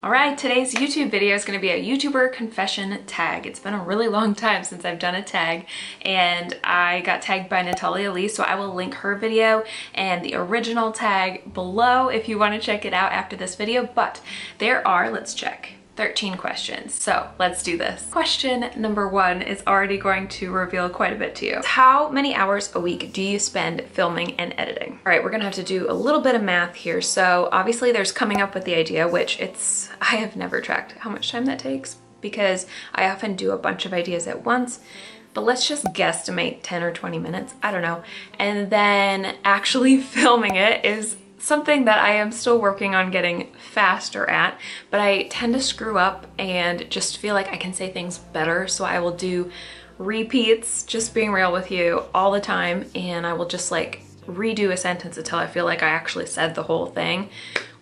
All right, today's YouTube video is going to be a YouTuber confession tag. It's been a really long time since I've done a tag, and I got tagged by Natalia Lee, so I will link her video and the original tag below if you want to check it out after this video. But there are, let's check, 13 questions. So let's do this. Question number one is already going to reveal quite a bit to you. How many hours a week do you spend filming and editing? All right, we're gonna have to do a little bit of math here. So obviously there's coming up with the idea, which I have never tracked how much time that takes because I often do a bunch of ideas at once. But let's just guesstimate 10 or 20 minutes, I don't know. And then actually filming it is something that I am still working on getting faster at, but I tend to screw up and just feel like I can say things better, so I will do repeats, just being real with you, all the time, and I will just like redo a sentence until I feel like I actually said the whole thing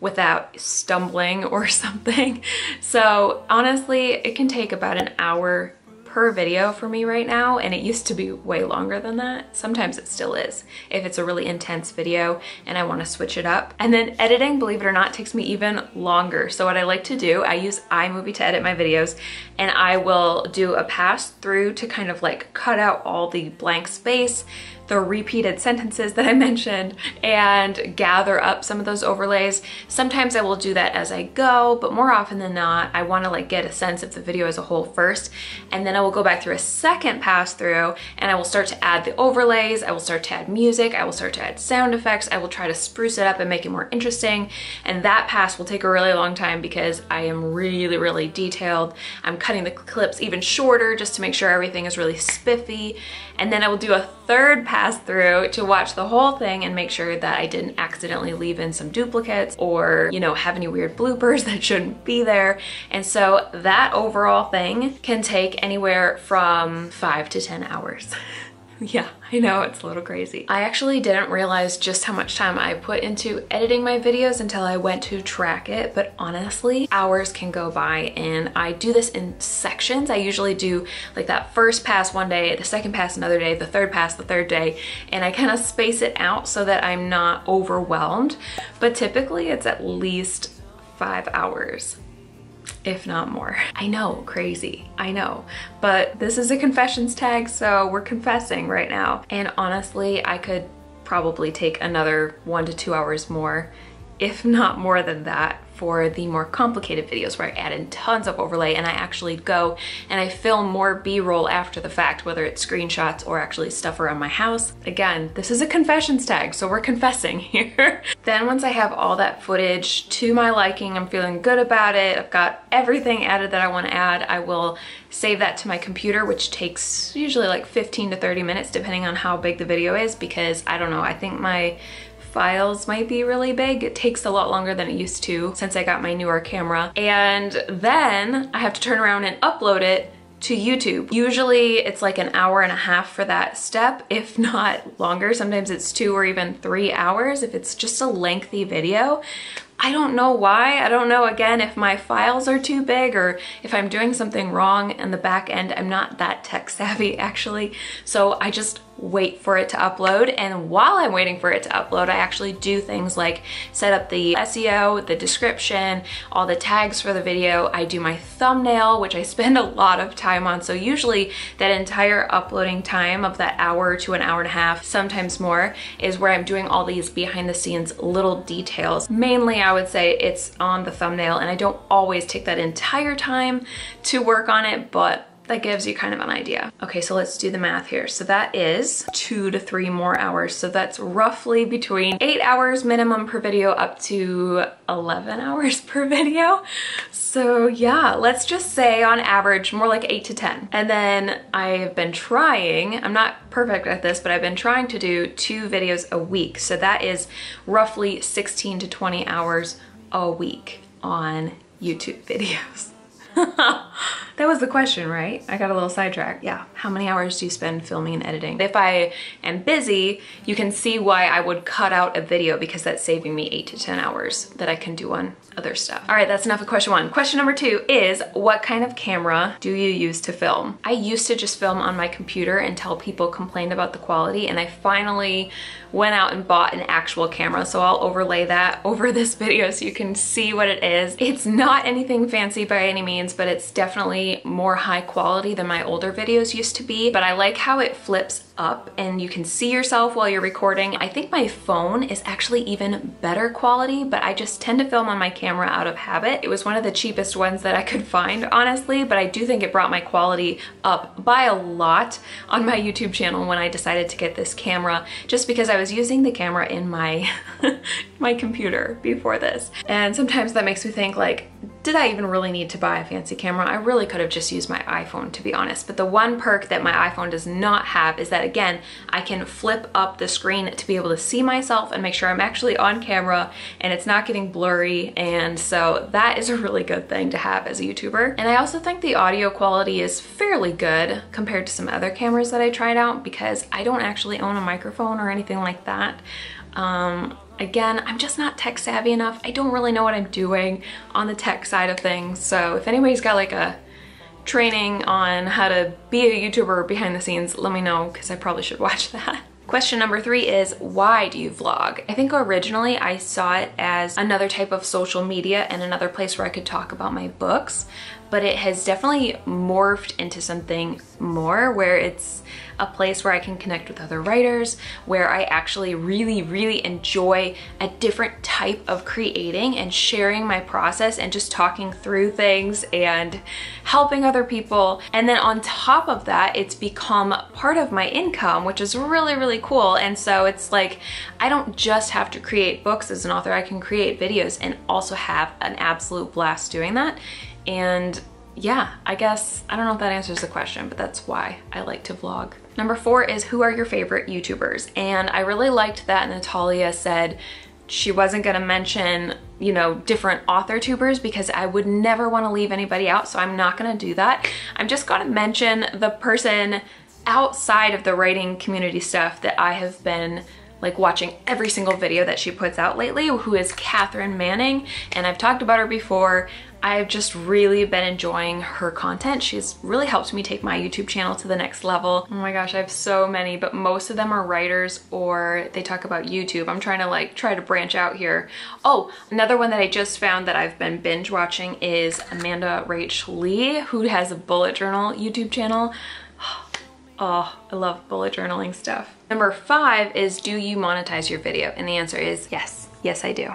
without stumbling or something. So honestly, it can take about an hour per video for me right now, and it used to be way longer than that. Sometimes it still is if it's a really intense video and I want to switch it up. And then editing, believe it or not, takes me even longer. So what I like to do, I use iMovie to edit my videos, and I will do a pass through to kind of like cut out all the blank space, the repeated sentences that I mentioned, and gather up some of those overlays. Sometimes I will do that as I go, but more often than not, I want to like get a sense of the video as a whole first, and then I will go back through a second pass through, and I will start to add the overlays, I will start to add music, I will start to add sound effects, I will try to spruce it up and make it more interesting, and that pass will take a really long time because I am really, really detailed. I'm cutting the clips even shorter just to make sure everything is really spiffy, and then I will do a third pass through to watch the whole thing and make sure that I didn't accidentally leave in some duplicates or, you know, have any weird bloopers that shouldn't be there. And so that overall thing can take anywhere from 5 to 10 hours. Yeah, I know, it's a little crazy. I actually didn't realize just how much time I put into editing my videos until I went to track it, but honestly, hours can go by, and I do this in sections. I usually do like that first pass one day, the second pass another day, the third pass the third day, and I kind of space it out so that I'm not overwhelmed, but typically it's at least 5 hours. If not more. I know, crazy, I know. But this is a confessions tag, so we're confessing right now. And honestly, I could probably take another 1 to 2 hours more, if not more than that, for the more complicated videos where I add in tons of overlay and I actually go and I film more B-roll after the fact, whether it's screenshots or actually stuff around my house. Again, this is a confessions tag, so we're confessing here. Then once I have all that footage to my liking, I'm feeling good about it, I've got everything added that I want to add, I will save that to my computer, which takes usually like 15 to 30 minutes depending on how big the video is, because I don't know, I think my files might be really big. It takes a lot longer than it used to since I got my newer camera. And then I have to turn around and upload it to YouTube. Usually it's like an hour and a half for that step, if not longer. Sometimes it's 2 or even 3 hours if it's just a lengthy video. I don't know why. I don't know, again, if my files are too big or if I'm doing something wrong in the back end. I'm not that tech savvy actually, so I just wait for it to upload, and while I'm waiting for it to upload, I actually do things like set up the SEO, the description, all the tags for the video. I do my thumbnail, which I spend a lot of time on, so usually that entire uploading time of that hour to an hour and a half, sometimes more, is where I'm doing all these behind the scenes little details. Mainly I would say it's on the thumbnail, and I don't always take that entire time to work on it, but that gives you kind of an idea. Okay, so let's do the math here. So that is 2 to 3 more hours. So that's roughly between 8 hours minimum per video up to 11 hours per video. So yeah, let's just say on average, more like 8 to 10. And then I've been trying, I'm not perfect at this, but I've been trying to do 2 videos a week. So that is roughly 16 to 20 hours a week on YouTube videos. That was the question, right? I got a little sidetracked. Yeah. How many hours do you spend filming and editing? If I am busy, you can see why I would cut out a video, because that's saving me 8 to 10 hours that I can do on other stuff. All right, that's enough of question one. Question number two is, what kind of camera do you use to film? I used to just film on my computer until people complained about the quality, and I finally went out and bought an actual camera. So I'll overlay that over this video so you can see what it is. It's not anything fancy by any means, but it's definitely more high quality than my older videos used to be. But I like how it flips up and you can see yourself while you're recording. I think my phone is actually even better quality, but I just tend to film on my camera out of habit. It was one of the cheapest ones that I could find, honestly, but I do think it brought my quality up by a lot on my YouTube channel when I decided to get this camera, just because I was using the camera in my my computer before this. And sometimes that makes me think, like, did I even really need to buy a fancy camera? I really could have just used my iPhone, to be honest. But the one perk that my iPhone does not have is that, again, I can flip up the screen to be able to see myself and make sure I'm actually on camera and it's not getting blurry. And so that is a really good thing to have as a YouTuber. And I also think the audio quality is fairly good compared to some other cameras that I tried out, because I don't actually own a microphone or anything like that. Again, I'm just not tech savvy enough. I don't really know what I'm doing on the tech side of things. So if anybody's got like a training on how to be a YouTuber behind the scenes, let me know, because I probably should watch that. Question number three is, why do you vlog? I think originally I saw it as another type of social media and another place where I could talk about my books, but it has definitely morphed into something more where it's a place where I can connect with other writers, where I actually really, really enjoy a different type of creating and sharing my process and just talking through things and helping other people. And then on top of that, it's become part of my income, which is really, really cool. And so it's like, I don't just have to create books as an author, I can create videos and also have an absolute blast doing that. And yeah, I guess, I don't know if that answers the question, but that's why I like to vlog. Number four is, who are your favorite YouTubers? And I really liked that Natalia said she wasn't gonna mention, you know, different AuthorTubers, because I would never wanna leave anybody out, so I'm not gonna do that. I'm just gonna mention the person outside of the writing community stuff that I have been like watching every single video that she puts out lately, who is Katherine Manning. And I've talked about her before. I've just really been enjoying her content. She's really helped me take my YouTube channel to the next level. Oh my gosh, I have so many, but most of them are writers or they talk about YouTube. I'm trying to try to branch out here. Oh, another one that I just found that I've been binge watching is Amanda Rach Lee, who has a bullet journal YouTube channel. Oh, I love bullet journaling stuff. Number five is, do you monetize your video? And the answer is yes. Yes, I do.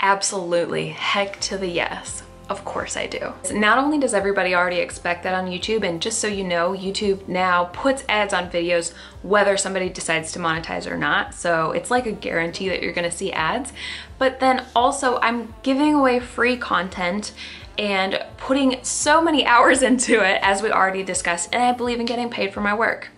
Absolutely. Heck to the yes. Of course I do. Not only does everybody already expect that on YouTube, and just so you know, YouTube now puts ads on videos whether somebody decides to monetize or not. So it's like a guarantee that you're gonna see ads. But then also I'm giving away free content and putting so many hours into it, as we already discussed, and I believe in getting paid for my work.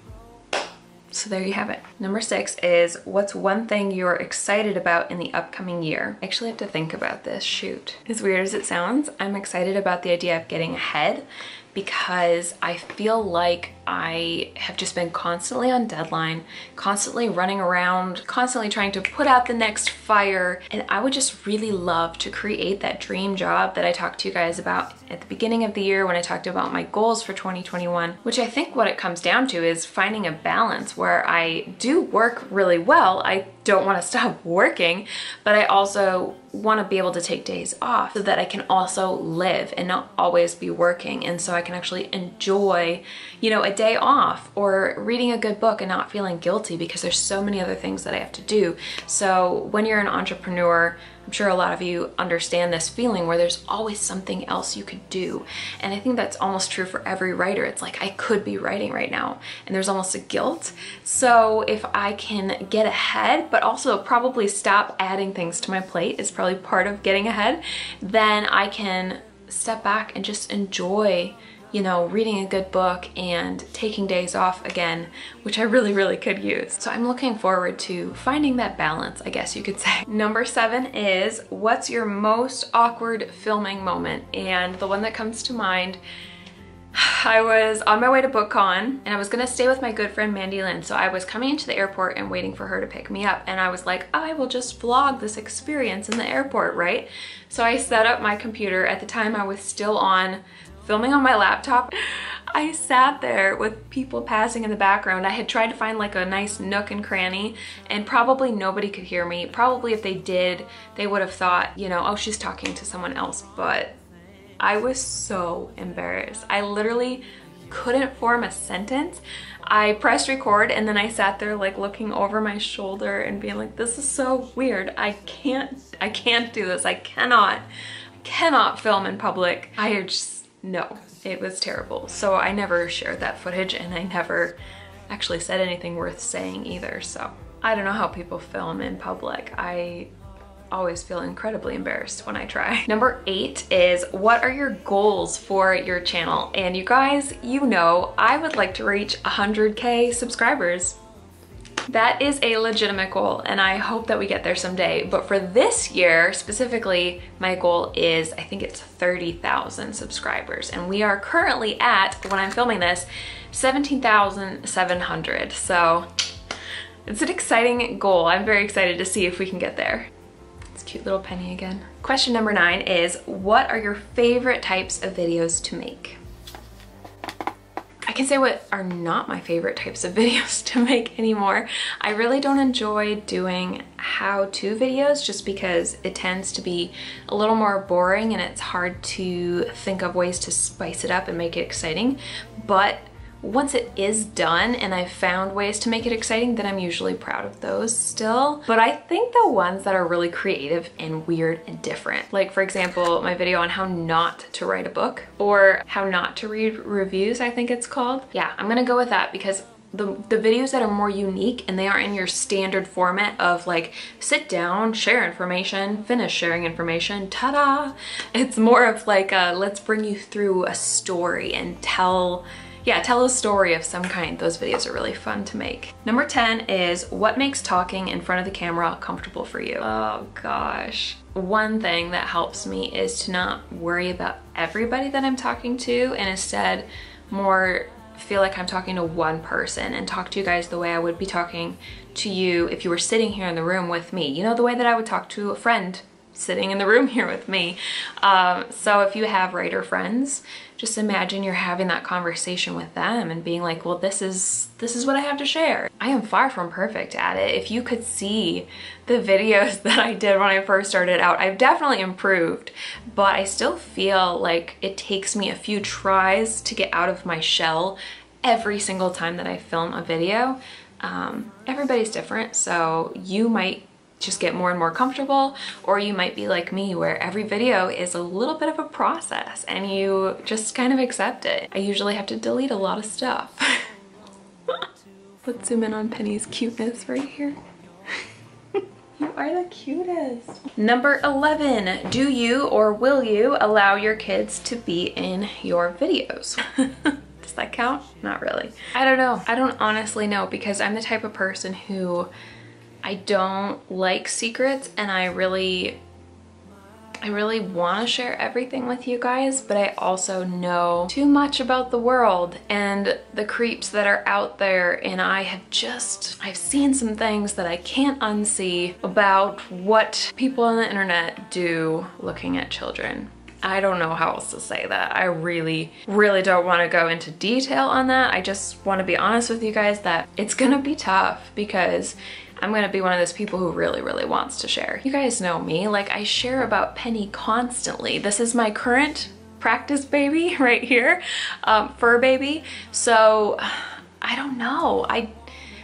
So there you have it. Number six is, what's one thing you're excited about in the upcoming year? I actually have to think about this, shoot. As weird as it sounds, I'm excited about the idea of getting ahead, because I feel like I have just been constantly on deadline, constantly running around, constantly trying to put out the next fire. And I would just really love to create that dream job that I talked to you guys about at the beginning of the year when I talked about my goals for 2021, which I think what it comes down to is finding a balance where I do work really well. I don't want to stop working, but I also want to be able to take days off so that I can also live and not always be working. And so I can actually enjoy, you know, a day off or reading a good book and not feeling guilty, because there's so many other things that I have to do. So when you're an entrepreneur, I'm sure a lot of you understand this feeling where there's always something else you could do. And I think that's almost true for every writer. It's like, I could be writing right now, and there's almost a guilt. So if I can get ahead, but also probably stop adding things to my plate, is probably part of getting ahead, then I can step back and just enjoy, you know, reading a good book and taking days off again, which I really, really could use. So I'm looking forward to finding that balance, I guess you could say. Number seven is, what's your most awkward filming moment? And the one that comes to mind I was on my way to BookCon and I was gonna stay with my good friend Mandy Lynn, so I was coming into the airport and waiting for her to pick me up, and I was like, I will just vlog this experience in the airport, right? So I set up my computer. At the time I was still on filming on my laptop. I sat there with people passing in the background. I had tried to find like a nice nook and cranny, and probably nobody could hear me. Probably if they did, they would have thought, you know, oh, she's talking to someone else, but I was so embarrassed. I literally couldn't form a sentence. I pressed record and then I sat there like looking over my shoulder and being like, this is so weird. I can't do this. I cannot film in public. I just, no, it was terrible. So I never shared that footage and I never actually said anything worth saying either. So I don't know how people film in public. I always feel incredibly embarrassed when I try. Number 8 is, what are your goals for your channel? And you guys, you know, I would like to reach 100K subscribers. That is a legitimate goal and I hope that we get there someday. But for this year specifically, my goal is, I think it's 30,000 subscribers. And we are currently at, when I'm filming this, 17,700. So it's an exciting goal. I'm very excited to see if we can get there. Cute little penny again. Question number 9 is, what are your favorite types of videos to make? I can say what are not my favorite types of videos to make anymore. I really don't enjoy doing how-to videos just because it tends to be a little more boring and it's hard to think of ways to spice it up and make it exciting. But once it is done and I've found ways to make it exciting, then I'm usually proud of those still. But I think the ones that are really creative and weird and different, like for example, my video on how not to write a book or how not to read reviews, I think it's called. Yeah, I'm gonna go with that because the videos that are more unique and they aren't in your standard format of like, sit down, share information, finish sharing information, ta-da. It's more of like a, let's bring you through a story and tell a story of some kind. Those videos are really fun to make. Number 10 is, what makes talking in front of the camera comfortable for you? Oh gosh. One thing that helps me is to not worry about everybody that I'm talking to and instead more feel like I'm talking to one person and talk to you guys the way I would be talking to you if you were sitting here in the room with me. You know, the way that I would talk to a friend sitting in the room here with me. So if you have writer friends, just imagine you're having that conversation with them and being like, well, this is what I have to share. I am far from perfect at it. If you could see the videos that I did when I first started out, I've definitely improved, but I still feel like it takes me a few tries to get out of my shell every single time that I film a video. Everybody's different, so you might just get more and more comfortable, or you might be like me where every video is a little bit of a process and you just kind of accept it. I usually have to delete a lot of stuff. Let's zoom in on Penny's cuteness right here. You are the cutest. Number 11, do you or will you allow your kids to be in your videos? Does that count? Not really. I don't know. I don't honestly know because I'm the type of person who I don't like secrets and I really want to share everything with you guys, but I also know too much about the world and the creeps that are out there, and I've seen some things that I can't unsee about what people on the internet do looking at children. I don't know how else to say that. I really, really don't want to go into detail on that. I just want to be honest with you guys that it's gonna be tough because I'm gonna be one of those people who really, really wants to share. You guys know me, like I share about Penny constantly. This is my current practice baby right here, fur baby. So I don't know.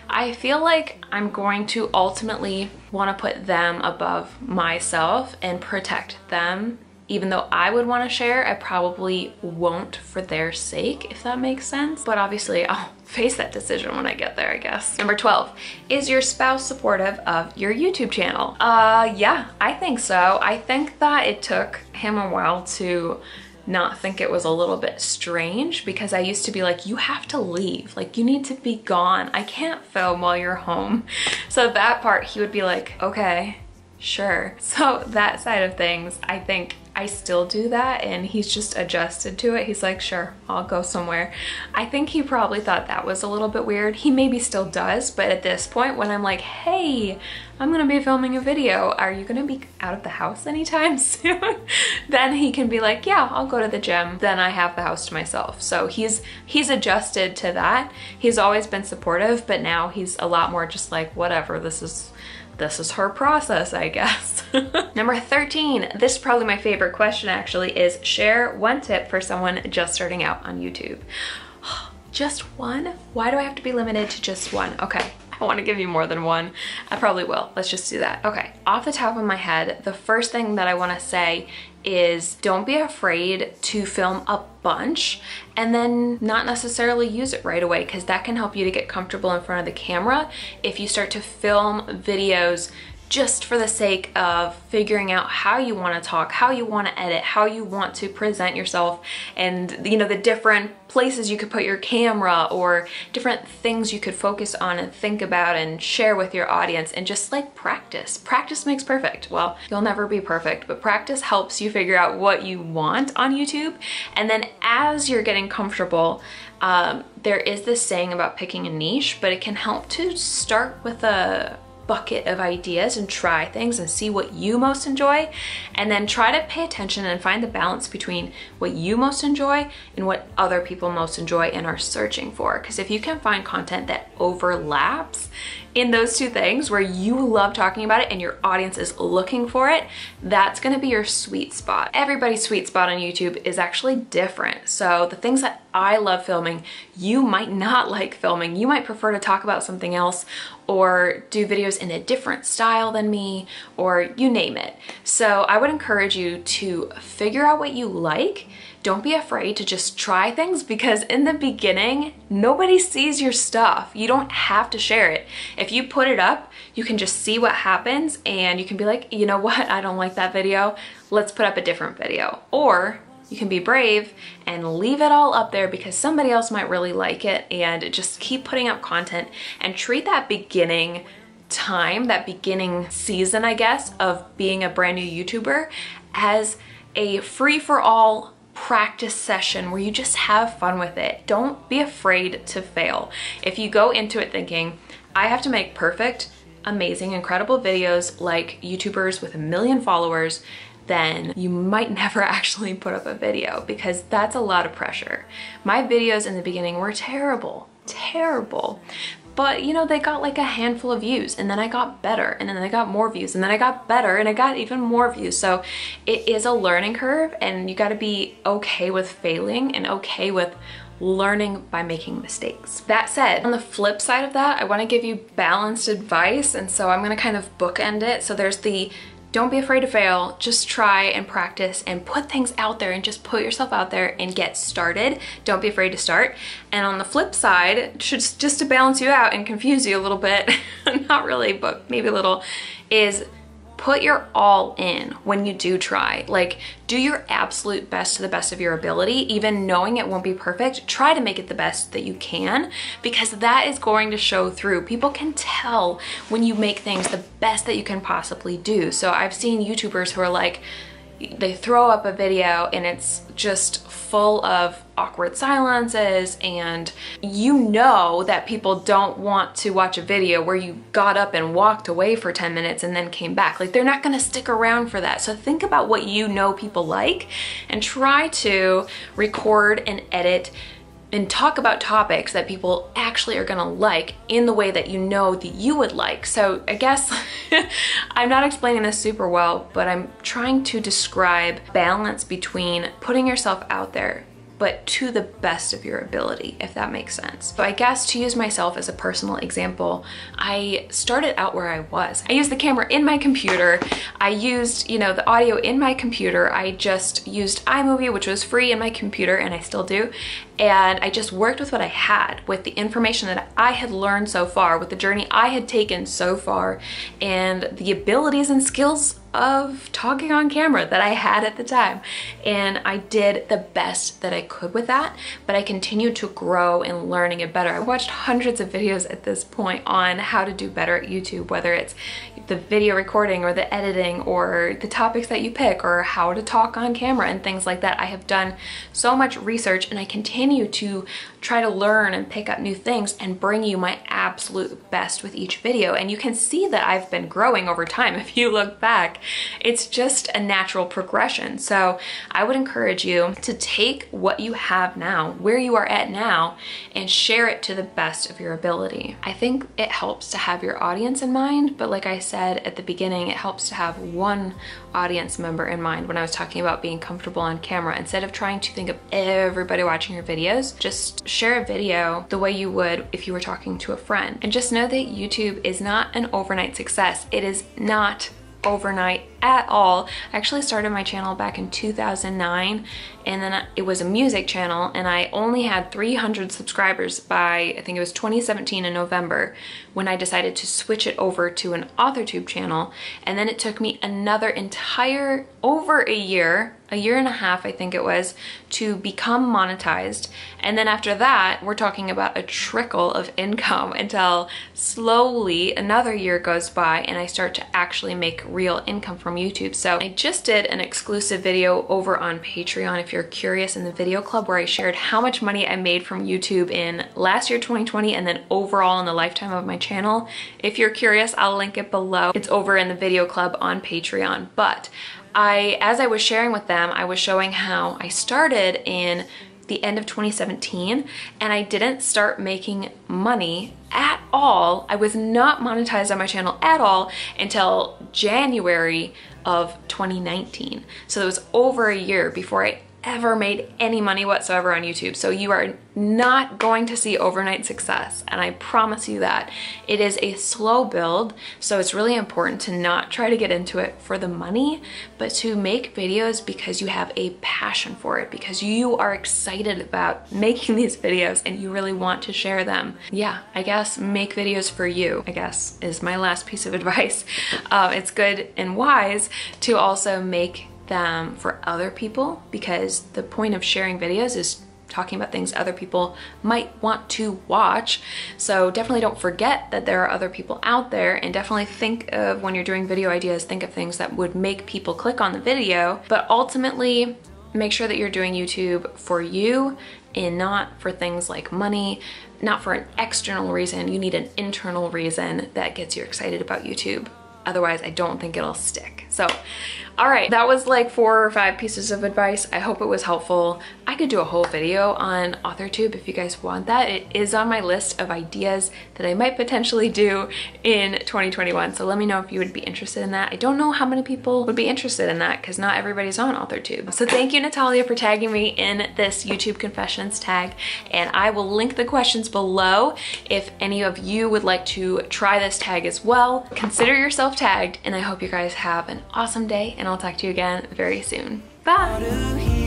I feel like I'm going to ultimately want to put them above myself and protect them. Even though I would want to share, I probably won't for their sake, if that makes sense. But obviously I'll face that decision when I get there, I guess. Number 12, is your spouse supportive of your YouTube channel? Yeah, I think so. I think that it took him a while to not think it was a little bit strange because I used to be like, you have to leave, like you need to be gone. I can't film while you're home. So that part, he would be like, okay, sure. So that side of things, I think I still do that, and he's just adjusted to it. He's like, sure, I'll go somewhere. I think he probably thought that was a little bit weird. He maybe still does, but at this point when I'm like, hey, I'm gonna be filming a video, are you gonna be out of the house anytime soon? Then he can be like, yeah, I'll go to the gym. Then I have the house to myself. So he's adjusted to that. He's always been supportive, but now he's a lot more just like, whatever, this is her process, I guess. Number 13, this is probably my favorite question actually, is share one tip for someone just starting out on YouTube. Just one? Why do I have to be limited to just one? Okay, I want to give you more than one. I probably will. Let's just do that. Okay, off the top of my head, the first thing that I want to say is don't be afraid to film a bunch and then not necessarily use it right away, because that can help you to get comfortable in front of the camera. If you start to film videos just for the sake of figuring out how you want to talk, how you want to edit, how you want to present yourself, and you know, the different places you could put your camera or different things you could focus on and think about and share with your audience, and just like practice. Practice makes perfect. Well, you'll never be perfect, but practice helps you figure out what you want on YouTube. And then as you're getting comfortable, there is this saying about picking a niche, but it can help to start with a bucket of ideas and try things and see what you most enjoy, and then try to pay attention and find the balance between what you most enjoy and what other people most enjoy and are searching for. Because if you can find content that overlaps in those two things where you love talking about it and your audience is looking for it, that's going to be your sweet spot. Everybody's sweet spot on YouTube is actually different. So the things that I love filming, you might not like filming. You might prefer to talk about something else or do videos in a different style than me, or you name it. So I would encourage you to figure out what you like. Don't be afraid to just try things, because in the beginning, nobody sees your stuff. You don't have to share it. If you put it up, you can just see what happens and you can be like, you know what, I don't like that video. Let's put up a different video. Or you can be brave and leave it all up there because somebody else might really like it, and just keep putting up content and treat that beginning time, that beginning season, I guess, of being a brand new YouTuber as a free-for-all practice session where you just have fun with it. Don't be afraid to fail. If you go into it thinking, I have to make perfect, amazing, incredible videos like YouTubers with 1 million followers, then you might never actually put up a video, because that's a lot of pressure. My videos in the beginning were terrible. But you know, they got like a handful of views, and then I got better, and then I got more views, and then I got better, and I got even more views. So it is a learning curve, and you gotta be okay with failing and okay with learning by making mistakes. That said, on the flip side of that, I wanna give you balanced advice, and so I'm gonna kind of bookend it. So there's the don't be afraid to fail, just try and practice and put things out there and just put yourself out there and get started. Don't be afraid to start. And on the flip side, just to balance you out and confuse you a little bit, not really, but maybe a little, is put your all in when you do try. Like, do your absolute best to the best of your ability, even knowing it won't be perfect. Try to make it the best that you can, because that is going to show through. People can tell when you make things the best that you can possibly do. So I've seen YouTubers who are like, they throw up a video and it's just full of awkward silences, and you know that people don't want to watch a video where you got up and walked away for 10 minutes and then came back. Like, they're not gonna stick around for that. So think about what you know people like and try to record and edit and talk about topics that people actually are gonna like in the way that you know that you would like. So I guess I'm not explaining this super well, but I'm trying to describe balance between putting yourself out there, but to the best of your ability, if that makes sense. So I guess to use myself as a personal example, I started out where I was. I used the camera in my computer. I used, you know, the audio in my computer. I just used iMovie, which was free in my computer, and I still do. And I just worked with what I had, with the information that I had learned so far, with the journey I had taken so far, and the abilities and skills of talking on camera that I had at the time, and I did the best that I could with that, but I continued to grow and learn and get better. I watched hundreds of videos at this point on how to do better at YouTube, whether it's the video recording or the editing or the topics that you pick or how to talk on camera and things like that. I have done so much research, and I continue to try to learn and pick up new things and bring you my absolute best with each video. And you can see that I've been growing over time. If you look back, it's just a natural progression. So I would encourage you to take what you have now, where you are at now, and share it to the best of your ability. I think it helps to have your audience in mind, but like I said at the beginning, it helps to have one audience member in mind when I was talking about being comfortable on camera. Instead of trying to think of everybody watching your videos, just share a video the way you would if you were talking to a friend. And just know that YouTube is not an overnight success. It is not overnight at all. I actually started my channel back in 2009, and then it was a music channel, and I only had 300 subscribers by, I think it was 2017 in November, when I decided to switch it over to an AuthorTube channel. And then it took me another entire, over a year and a half I think it was, to become monetized. And then after that, we're talking about a trickle of income until slowly another year goes by and I start to actually make real income from YouTube. So I just did an exclusive video over on Patreon, if you're curious, in the video club, where I shared how much money I made from YouTube in last year 2020 and then overall in the lifetime of my channel. If you're curious, I'll link it below. It's over in the video club on Patreon. But as I was sharing with them, I was showing how I started in the end of 2017 and I didn't start making money at all. I was not monetized on my channel at all until January of 2019. So it was over a year before I ever made any money whatsoever on YouTube. So you are not going to see overnight success, and I promise you that. It is a slow build, so it's really important to not try to get into it for the money, but to make videos because you have a passion for it, because you are excited about making these videos and you really want to share them. Yeah, I guess make videos for you, I guess, is my last piece of advice. It's good and wise to also make them for other people, because the point of sharing videos is talking about things other people might want to watch. So definitely don't forget that there are other people out there, and definitely think of, when you're doing video ideas, think of things that would make people click on the video. But ultimately, make sure that you're doing YouTube for you and not for things like money, not for an external reason. You need an internal reason that gets you excited about YouTube. Otherwise, I don't think it'll stick. So, all right, that was like 4 or 5 pieces of advice. I hope it was helpful. I could do a whole video on AuthorTube if you guys want that. It is on my list of ideas that I might potentially do in 2021. So let me know if you would be interested in that. I don't know how many people would be interested in that because not everybody's on AuthorTube. So thank you, Natalia, for tagging me in this YouTube Confessions tag. And I will link the questions below if any of you would like to try this tag as well. Consider yourself tagged, and I hope you guys have an awesome day, and I'll talk to you again very soon. Bye!